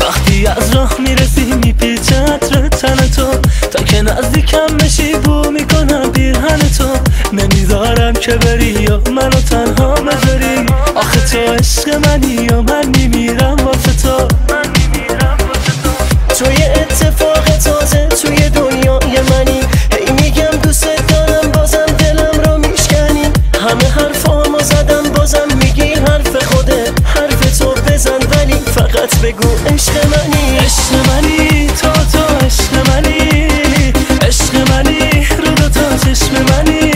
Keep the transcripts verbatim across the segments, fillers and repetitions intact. وقتی از راه میرسی میپیچد رو تن تو، تا که نزدیکم بشی بو میکنم پیرهن تو. نمیذارم که بری یا منو تنها بذاری، آخه تو عشق منی یا من میمیرم واسه تو. توی اتفاق تازه توی دنیای منی، هی میگم دوست دارم بازم دلم رو میشکنی. همه حرفامو زدم بازم میگی حرف خوده، حرف تو بزن ولی فقط بگو عشق منی. عشق منی تو تو عشق منی، عشق منی رو دو تا چشم منی.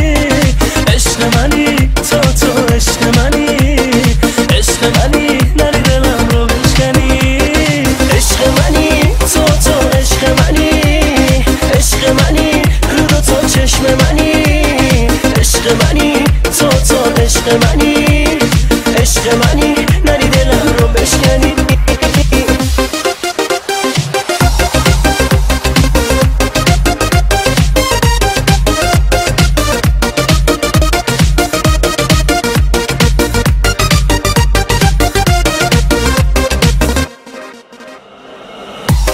عشق منی تو تو عشق منی، عشق منی نری دلم رو بشکنی. عشق منی تو تو عشق منی، عشق منی رو دو تا چشم منی. عشق منی تو تو عشق منی، عشق منی نری دلم رو بشکنی.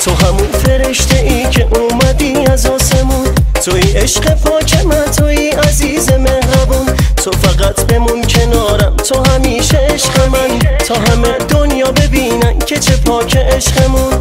تو همون فرشته ای که اومدی از آسمون، توی عشق پاک من، توی عزیز مهربون. تو فقط بمون کنارم، تو همیشه عشق من، تا همه دنیا ببینن که چه پاک عشقمون.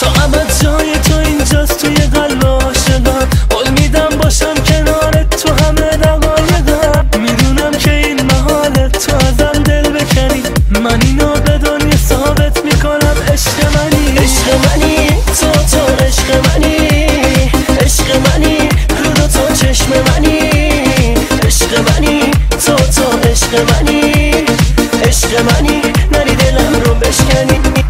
تا ابد جای تو اینجاست توی قلب عاشقان، قول میدم باشم کنارت تو همه دقایقم دم. میدونم که این محاله تو ازم دل بکنی، من اینو به دنیا ثابت میکنم. عشق منی، عشق منی تو تو عشق منی. عشق منی رو دو تا چشم منی. عشق منی تو تو عشق منی. عشق منی نری دلم رو بشکنی.